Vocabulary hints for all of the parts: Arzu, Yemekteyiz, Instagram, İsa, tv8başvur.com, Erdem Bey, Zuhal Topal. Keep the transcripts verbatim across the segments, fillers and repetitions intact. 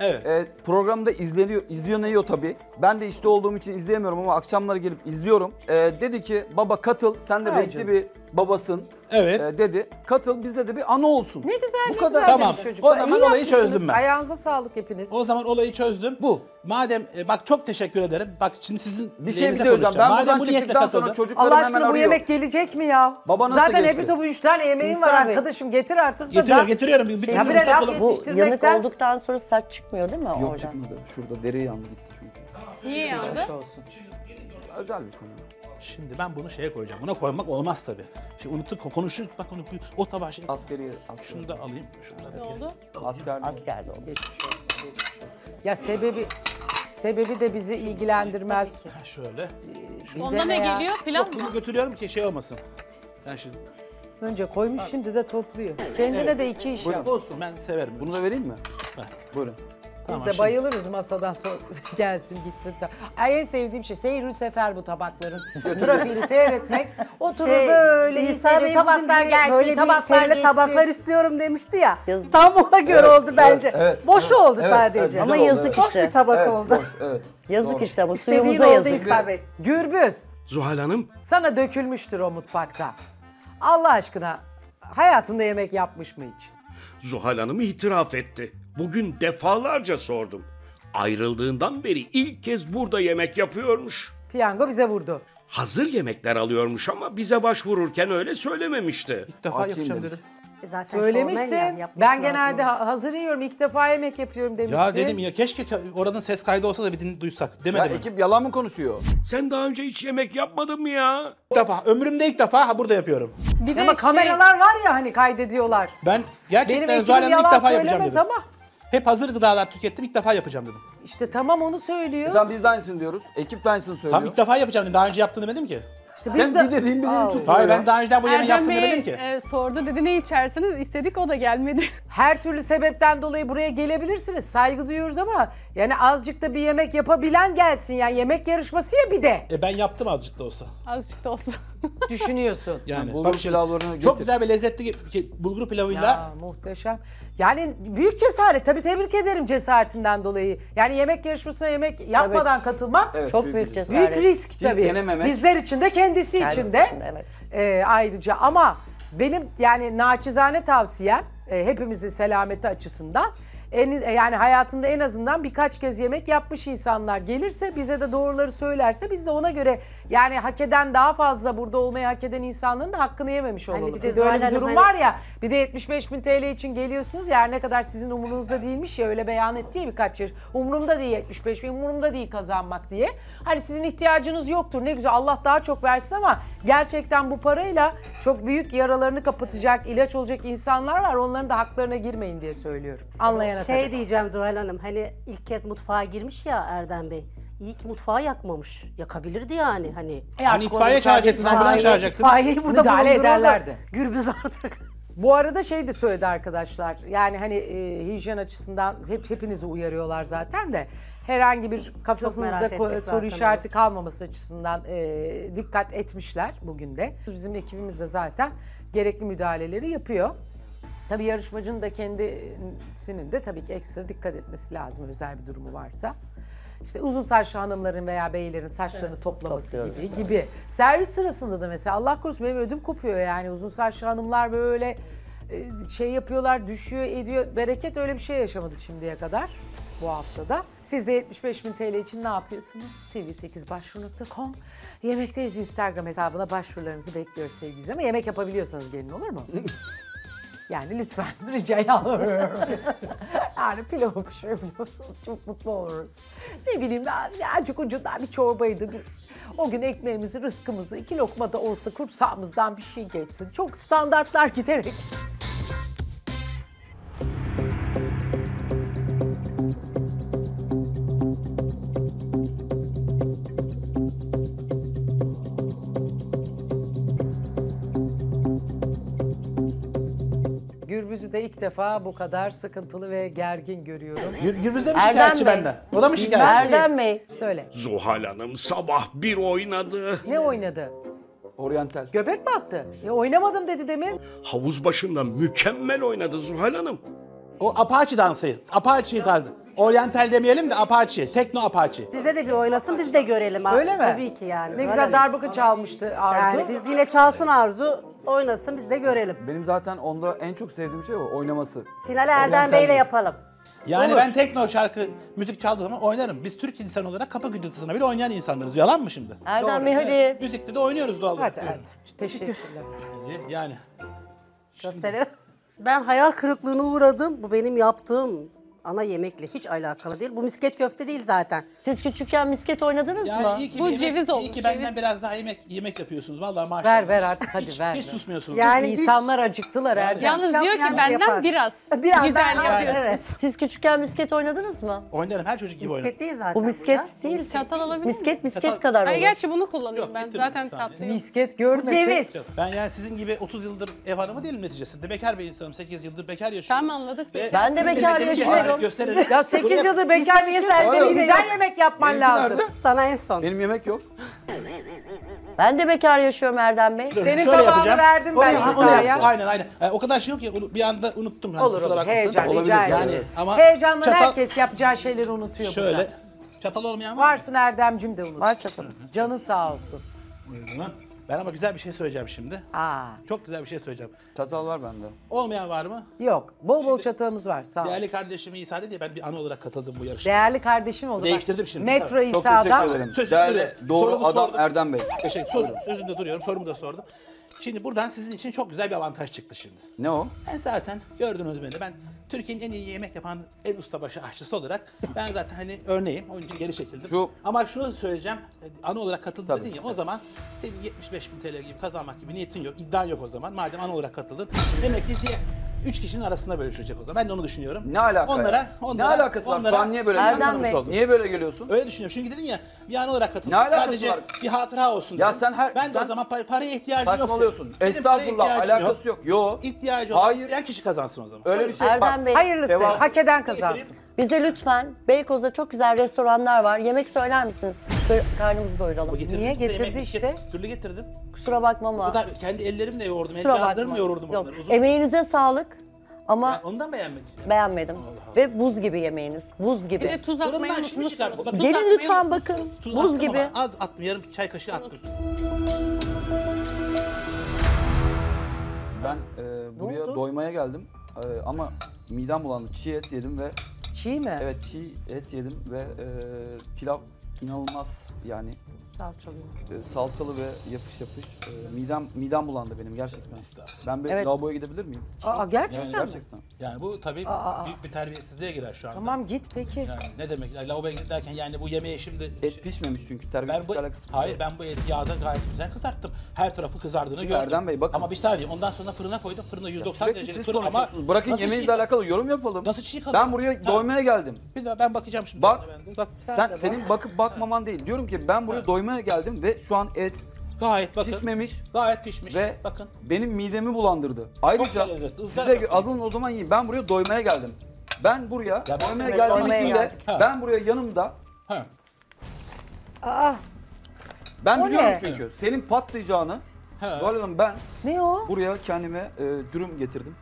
Evet. E, programda izleniyor, izleniyor tabii. Ben de işte olduğum için izleyemiyorum ama akşamları gelip izliyorum. E, dedi ki baba katıl, sen de renkli bir babasın. Evet. E, dedi. Katıl, bizde de bir ana olsun. Ne güzel, bu ne kadar güzel. Tamam. O zaman İyi olayı çözdüm ben. Ayağınıza sağlık hepiniz. O zaman olayı çözdüm. Bu. Madem e, bak çok teşekkür ederim. Bak şimdi sizin bir şey söyleyeceğim. Ben madem bu niyetle katıldım. Allah aşkına bu yemek gelecek mi ya? Baba nasıl zaten hep bu üç tane yemeğin İnsan var arkadaşım. Getir artık da. Getiriyorum, getiriyorum. Bir, bir ya bile laf yetiştirmekten. Yanık olduktan sonra saç çıkmıyor değil mi oradan? Yok çıkmadı. Şurada deri yandı gitti çünkü. Niye yandı? Özel bir konu. Şimdi ben bunu şeye koyacağım. Buna koymak olmaz tabii. Şimdi unuttuk, konuştuk. Bak onu o tabağı şey. Askeri, askeri. Şunu da alayım. Şunu da ne oldu? Askerde. Askerde oldu. Ya sebebi sebebi de bizi şunu ilgilendirmez. Ha şöyle. Şunu onda ne ya geliyor? Pilav mı? Bunu götürüyorum ki şey olmasın. Ben şimdi önce koymuş, abi şimdi de topluyor. Kendine evet de iki iş yap. Bu olsun. Ben severim. Bunu da vereyim mi? Ver. Buyurun. Biz tamam, de şimdi bayılırız masadan sonra gelsin gitsin. Ay en sevdiğim şey seyir-i sefer bu tabakların. Trafiğini seyretmek. Oturur şey, böyle izleyelim tabaklar gelsin, böyle tabaklarla tabaklar istiyorum demişti ya. Yazık. Tam ona göre evet, oldu bence. Evet, evet, boşu evet, oldu evet, sadece. Ama yazık boş işte. Boş bir tabak evet, oldu. Boş, evet, yazık doğru işte bu suyumuza yazık. İsa Bey. Gürbüz. Zuhal Hanım. Sana dökülmüştür o mutfakta. Allah aşkına hayatında yemek yapmış mı hiç? Zuhal Hanım itiraf etti. Bugün defalarca sordum. Ayrıldığından beri ilk kez burada yemek yapıyormuş. Piyango bize vurdu. Hazır yemekler alıyormuş ama bize başvururken öyle söylememişti. İlk defa Açayım yapacağım dedim. E zaten söylemişsin. Ya, ben genelde lazım hazır yiyorum, ilk defa yemek yapıyorum demişsin. Ya dedim ya keşke oranın ses kaydı olsa da bir duysak. Demedi ya mi? Ekip yalan mı konuşuyor? Sen daha önce hiç yemek yapmadın mı ya? İlk defa, ömrümde ilk defa ha burada yapıyorum. Bir de ama şey, kameralar var ya hani kaydediyorlar. Ben gerçekten Zuhal'ın ilk defa yapacağım dedim. Ama hep hazır gıdalar tükettim, ilk defa yapacağım dedim. İşte tamam onu söylüyor. E tamam biz de aynısını diyoruz, ekip de aynısını söylüyor. Tam ilk defa yapacağım dedim, daha önce yaptın demedim ki. İşte sen de bir dediğin bir dediğin tuttu. Hayır ben daha önceden bu yemeği yaptım demedim ki. E, sordu dedi ne içersiniz, istedik o da gelmedi. Her türlü sebepten dolayı buraya gelebilirsiniz, saygı duyuyoruz ama yani azıcık da bir yemek yapabilen gelsin yani yemek yarışması ya bir de. E ben yaptım azıcık da olsa. Azıcık da olsa. Düşünüyorsun. Yani bulgur pilavlarını getir. Çok güzel bir lezzetli bulgur pilavıyla. Ya muhteşem. Yani büyük cesaret. Tabii tebrik ederim cesaretinden dolayı. Yani yemek yarışmasına yemek yapmadan evet katılmak evet, çok büyük, büyük cesaret. Büyük risk tabii. Hiç denememek. Bizler için de kendisi, kendisi için de. İçin, evet. E, ayrıca ama benim yani naçizane tavsiyem e, hepimizin selameti açısından. En, yani hayatında en azından birkaç kez yemek yapmış insanlar gelirse bize de doğruları söylerse biz de ona göre yani hak eden daha fazla burada olmayı hak eden insanların da hakkını yememiş olalım. Hani bir de öyle bir durum hani var ya bir de yetmiş beş bin T L için geliyorsunuz ya ne kadar sizin umurunuzda değilmiş ya öyle beyan etti ya birkaç yer. Umurumda değil yetmiş beş bin umurumda değil kazanmak diye. Hani sizin ihtiyacınız yoktur ne güzel Allah daha çok versin ama gerçekten bu parayla çok büyük yaralarını kapatacak ilaç olacak insanlar var onların da haklarına girmeyin diye söylüyorum. Anlayan şey diyeceğim Zuhal Hanım, hani ilk kez mutfağa girmiş ya Erdem Bey, iyi ki mutfağı yakmamış, yakabilirdi yani hani. E hani itfaiye çağıracaktınız, ambulans çağıracaktınız. İtfaiyeyi burada bulundururlardı. Gürbüz artık. Bu arada şey de söyledi arkadaşlar, yani hani e, hijyen açısından hep hepinizi uyarıyorlar zaten de. Herhangi bir kafanızda soru işareti kalmaması açısından e, dikkat etmişler bugün de. Bizim ekibimiz de zaten gerekli müdahaleleri yapıyor. Tabii yarışmacının da kendisinin de tabii ki ekstra dikkat etmesi lazım özel bir durumu varsa. İşte uzun saçlı hanımların veya beylerin saçlarını evet toplaması topluyoruz gibi gibi. Servis sırasında da mesela Allah korusun benim ödüm kopuyor yani uzun saçlı hanımlar böyle şey yapıyorlar, düşüyor, ediyor. Bereket öyle bir şey yaşamadık şimdiye kadar bu haftada. Siz de yetmiş beş bin T L için ne yapıyorsunuz? tv sekiz başvur nokta com Yemekteyiz Instagram hesabına başvurularınızı bekliyoruz sevgili ama yemek yapabiliyorsanız gelin olur mu? Yani lütfen rica ediyorum. Yani pilavı pişirebiliyorsunuz çok mutlu oluruz. Ne bileyim azıcık ucundan bir çorbaydı. Bir, o gün ekmeğimizi, rızkımızı iki lokma da olsa kursağımızdan bir şey geçsin. Çok standartlar giderek. Gürbüz'ü de ilk defa bu kadar sıkıntılı ve gergin görüyorum. Gürbüz de mi şikayetçi benden? O da mı şikayetçi? Erdem Bey. Söyle. Zuhal Hanım sabah bir oynadı. Ne oynadı? Oriental. Göbek mi attı? Ya oynamadım dedi demin. Havuz başında mükemmel oynadı Zuhal Hanım. O Apache dansı. Apache dansı. Oriental demeyelim de Apache, Tekno Apache. Bize de bir oynasın, biz de görelim. Abi. Öyle mi? Tabii ki yani. Ne güzel darbuka çalmıştı Arzu. Yani biz yine çalsın Arzu, oynasın biz de görelim. Benim zaten onda en çok sevdiğim şey o, oynaması. Finale Erdem Bey'le yapalım. Yani olur. Ben tekno şarkı, müzik çaldığı zaman oynarım. Biz Türk insanı olarak kapı gıcırtısına bile oynayan insanlarız. Yalan mı şimdi? Erdem Bey hadi. Evet, müzikte de oynuyoruz doğal olarak. Hadi Erdem. Teşekkürler. Yani. Şimdi... Ben hayal kırıklığına uğradım. Bu benim yaptığım ana yemekle hiç alakalı değil. Bu misket köfte değil zaten. Siz küçükken misket oynadınız yani mı? İyi ki bu yemek, ceviz olmuş. İyi ki benden ceviz. Biraz daha yemek yemek yapıyorsunuz. Vallahi maşallah. Ver ver artık hadi hiç, ver. Hiç susmuyorsunuz. Yani insanlar acıktılar yani. Herhalde. Yalnız diyor ki benden yapar. biraz. Biraz güzel yapıyorsunuz. Evet. Siz küçükken misket oynadınız mı? Oynarım, her çocuk gibi oynarım. Misket değil zaten. Bu misket ya. değil. Çatal alabilir miyim? Misket misket Çatal. kadar olur. Hayır gerçi bunu kullanıyorum Yok, ben. Zaten tatlıyım. Misket görmesin. Ceviz. Ben yani sizin gibi otuz yıldır ev hanımı değilim neticesinde. Bekar bir insanım. sekiz yıldır bekar yaşıyorum. Tam anladık. Ben de bekar yaşıyorum. Gösterelim. Ya sekiz yıldır bekar niye serseri güzel yemek yapman Benimki lazım. Nerede? Sana en son. Benim yemek yok. Ben de bekar yaşıyorum Erdem Bey. Senin tabağını verdim onu, ben İsa'ya. Aynen aynen. Yani o kadar şey yok ya bir anda unuttum. Yani olur olur heyecan olabilir. Yani. Ama heyecanlı çatal... herkes yapacağı şeyleri unutuyor. Şöyle buradan. Çatal olmayan var mı? Varsın Erdem'cim de unut. Var çatal. Canın sağ olsun. Buyurun. Ben ama güzel bir şey söyleyeceğim şimdi. Aa. Çok güzel bir şey söyleyeceğim. Çatal var bende. Olmayan var mı? Yok. Bol bol şimdi, çatalımız var. Sağ ol. Değerli kardeşim İsa dedi ya, ben bir ana olarak katıldım bu yarışmaya. Değerli kardeşim oldu. Değiştirdim şimdi. Metro tabii. İsa'dan. Çok teşekkür ederim. Değerli, doğru Sorumu adam sordum. Erdem Bey. Teşekkür ederim. Sözünde duruyorum. Sorumu da sordum. Şimdi buradan sizin için çok güzel bir avantaj çıktı şimdi. Ne o? Ben zaten gördünüz beni. Ben Türkiye'nin en iyi yemek yapan en ustabaşı aşçısı olarak ben zaten hani örneğim. Onun için geri çekildim. Şu... Ama şunu söyleyeceğim. Ana olarak katıldın dedin ya. O zaman senin yetmiş beş bin T L gibi kazanmak gibi niyetin yok. İddian yok o zaman. Madem ana olarak katıldın. Demek ki diye üç kişinin arasında bölüşecek o zaman. Ben de onu düşünüyorum. Ne alaka onlara, ya? Onlara, ne alakası var? Sen niye böyle geliyorsun? Niye böyle geliyorsun? Öyle düşünüyorum. Çünkü dedin ya bir an olarak katıldım. Ne alakası Sadece var? Bir hatıra olsun. Ya dedim. sen her... Ben sen de o zaman par paraya ihtiyacım yok. Saçmalıyorsun. Estağfurullah. Alakası yok. Yok. İhtiyacı olan isteyen kişi kazansın o zaman. Öyle, Öyle bir şey. Erdem Bey. Hayırlısı. Devam. Hak eden kazansın. Bize lütfen Beykoz'da çok güzel restoranlar var. Yemek söyler misiniz? Böyle karnımızı doyuralım. Niye getirdi işte? Türlü getirdim. Kusura bakma ama. O kadar kendi ellerimle yoğurdum, el cihazlarımla yoğurdum onları. Emeğinize sağlık. Ama yani ondan beğenmedim. Yani. Beğenmedim. Allah Allah. Ve buz gibi yemeğiniz. Buz gibi. Bir de tuz atmayı unutmuşsunuz. Bak, gelin lütfen bakın. Tuz buz gibi. Az attım, yarım çay kaşığı attım. Ben e, buraya oldu? doymaya geldim. E, ama midem bulandı. Çiğ et yedim ve... Çiğ mi? Evet, çiğ et yedim ve e, pilav inanılmaz yani. Salçalı. E, salçalı ve yapış yapış. E, midem midem bulandı benim gerçekten. Ben bir evet. lavaboya gidebilir miyim? Aa gerçekten yani, mi? Gerçekten. Yani bu tabii Aa. büyük bir terbiyesizliğe girer şu anda. Tamam git peki. Yani ne demek lavaboya git derken yani bu yemeğe şimdi... Et şey, pişmemiş çünkü terbiyesizlik alakası. Hayır ben bu eti yağda gayet güzel kızarttım. Her tarafı kızardığını gördüm. Erdem Bey bakın. Ama bir saniye ondan sonra fırına koydum. Fırına yüz doksan derecelik fırın ama... Bırakın yemeğinizle alakalı yorum yapalım. Nasıl çiğ kalıyor? Ben buraya tamam. doymaya geldim. Bir daha ben bakacağım şimdi. Bak, bak sen, sen senin bakıp bakmaman değil. Diyorum ki ben buraya evet. doymaya geldim ve şu an et gayet bakın, pişmemiş. Gayet pişmiş. Ve bakın benim midemi bulandırdı. Ayrıca size alın o zaman yiyin. Ben buraya doymaya geldim. Ben buraya ya doymaya geldiğim için ben buraya yanımda. Ha. Aa. Ben o biliyorum ne? çünkü senin patlayacağını. Doğru ben ne o? buraya kendime e, dürüm getirdim.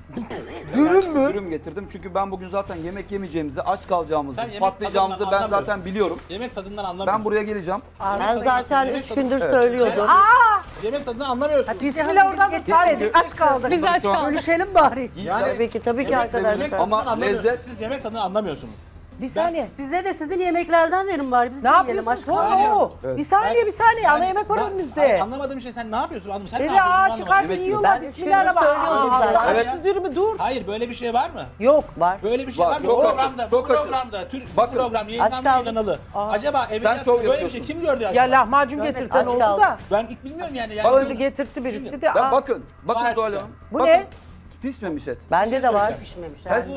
Dürüm mü? Dürüm getirdim çünkü ben bugün zaten yemek yemeyeceğimizi, aç kalacağımızı, patlayacağımızı ben zaten biliyorum. Yemek tadından anlamıyorum. Ben buraya geleceğim. Aa, ben zaten üç gündür evet. söylüyordum. Evet. Aa! Yemek tadından anlamıyorsunuz. Bismillah oradan da sahnedik, aç kaldık. Biz aç kaldık. Bölüşelim bari. Yani, tabii ki, tabii ki arkadaşlar. Ama lezzet, siz yemek tadından anlamıyorsunuz. Bir saniye. Ben, bize de sizin yemeklerden verin bari. Biz ne yapıyorsunuz? Oo, evet. Bir saniye ben, bir saniye. Ben, ana yemek var önümüzde. Anlamadığım şey sen ne yapıyorsun? Hanım, sen Deli, ne yapıyorsun? Aa, çıkardı yiyorlar. Bismillahirrahmanirrahim. Evet. Dürümü dur. Hayır böyle bir şey var mı? Yok var. Böyle bir şey var, var mı? Çok programda, çok programda, Türk Bakın, program yayınlandı yayınlanalı. Acaba evinde böyle bir şey kim gördü? Ya lahmacun getirten oldu da. Ben ilk bilmiyorum yani. Bana getirtti birisi de. Bakın, bakın Zuhal Hanım. Bu ne? Pişmemiş et. Bende de var. Pişmemiş. Bende de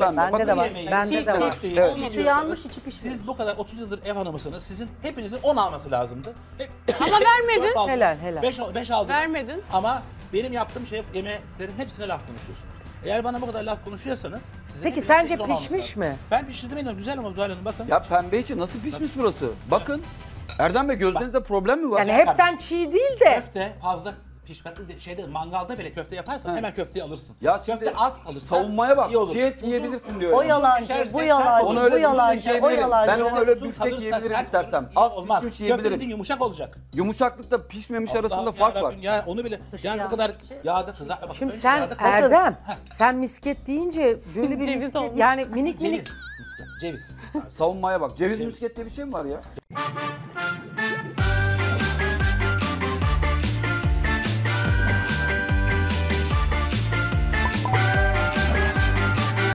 var. Bende de var. İçi yanlış, içi pişmiş. Siz bu kadar otuz yıldır ev hanımısınız. Sizin hepinizin on alması lazımdı. Hep, ama vermedin. Aldım. Helal helal. beş aldınız. Vermedin. Ama benim yaptığım şey yemeklerin hepsine laf konuşuyorsunuz. Eğer bana bu kadar laf konuşuyorsanız... Peki sence pişmiş mi? Ben pişirdim eminim. Güzel ama Zuhal Hanım bakın. Ya pembe için nasıl pişmiş burası? Bakın. Erdem Bey gözlerinizde problem mi var? Yani hepten çiğ değil de. Köfte fazla... pişmez. Şeyde mangalda bile köfte yaparsan ha. hemen köfteyi alırsın. Ya köfte az kalırsa savunmaya bak. Şiyet yiyebilirsin diyor. O yalancı, bu yalancı, bu yalancı, o yalancı. Ben onu öyle büftek yiyebilirim istersem. Az pişmiş yiyebilirim. Köfte yumuşak olacak. Yumuşaklıkla pişmemiş arasında fark var. Ya onu bile yani bu kadar yağda kızartma bak. Şimdi sen Erdem, sen misket deyince böyle bir misket yani minik minik. Ceviz. Savunmaya bak. Ceviz misket diye bir şey mi var ya?